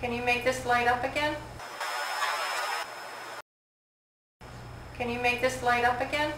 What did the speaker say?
Can you make this light up again? Can you make this light up again?